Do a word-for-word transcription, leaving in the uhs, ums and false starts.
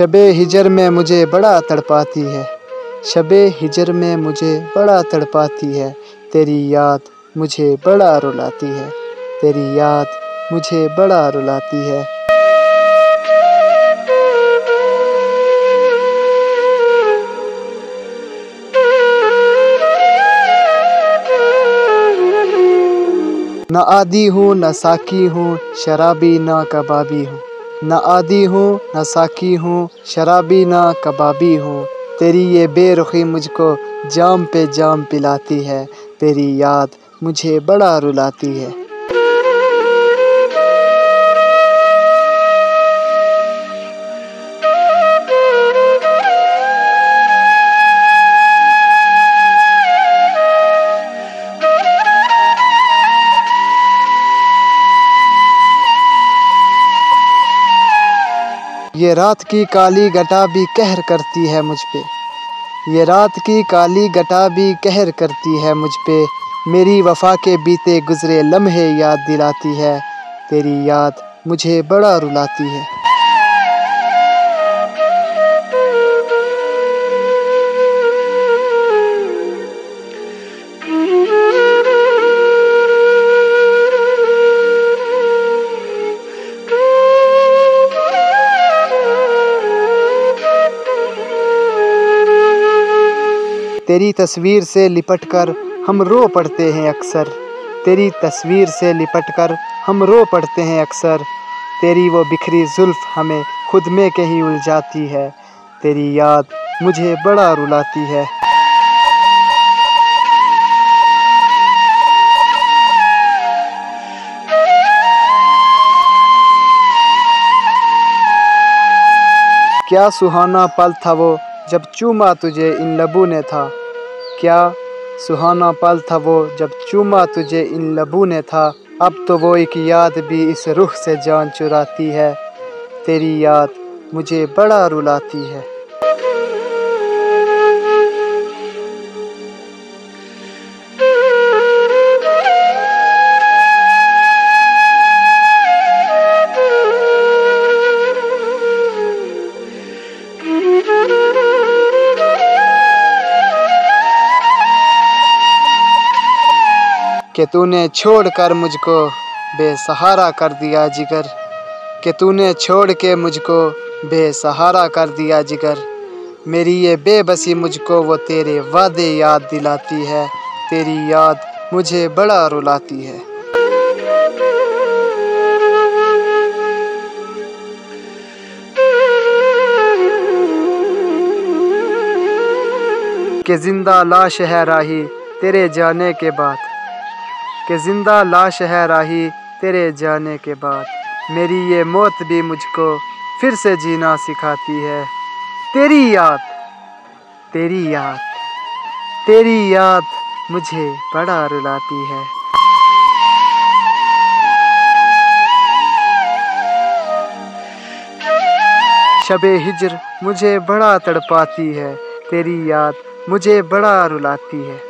शबे हिजर में मुझे बड़ा तड़पाती है, शबे हिजर में मुझे बड़ा तड़पाती है, तेरी याद मुझे बड़ा रुलाती है, तेरी याद मुझे बड़ा रुलाती है। ना आदी हूँ ना साकी हूँ शराबी ना कबाबी हूँ, ना आदी हूँ ना साकी हूँ शराबी ना कबाबी हूँ, तेरी ये बेरुखी मुझको जाम पे जाम पिलाती है, तेरी याद मुझे बड़ा रुलाती है। ये रात की काली घटा भी कहर करती है मुझ पे, ये रात की काली घटा भी कहर करती है मुझ पे, मेरी वफा के बीते गुजरे लम्हे याद दिलाती है, तेरी याद मुझे बड़ा रुलाती है। तेरी तस्वीर से लिपटकर हम रो पड़ते हैं अक्सर, तेरी तस्वीर से लिपटकर हम रो पड़ते हैं अक्सर, तेरी वो बिखरी जुल्फ हमें खुद में कहीं उलझाती है, तेरी याद मुझे बड़ा रुलाती है। क्या सुहाना पल था वो जब चूमा तुझे इन लबों ने था, क्या सुहाना पल था वो जब चूमा तुझे इन लबों ने था, अब तो वो एक याद भी इस रुख से जान चुराती है, तेरी याद मुझे बड़ा रुलाती है। कि तूने छोड़ कर मुझको बेसहारा कर दिया जिगर, कि तूने छोड़ के मुझको बेसहारा कर दिया जिगर, मेरी ये बेबसी मुझको वो तेरे वादे याद दिलाती है, तेरी याद मुझे बड़ा रुलाती है। कि जिंदा लाश है राही तेरे जाने के बाद, कि जिंदा लाश है राही तेरे जाने के बाद, मेरी ये मौत भी मुझको फिर से जीना सिखाती है, तेरी याद तेरी याद तेरी याद मुझे बड़ा रुलाती है। शबे हिजर मुझे बड़ा तड़पाती है, तेरी याद मुझे बड़ा रुलाती है।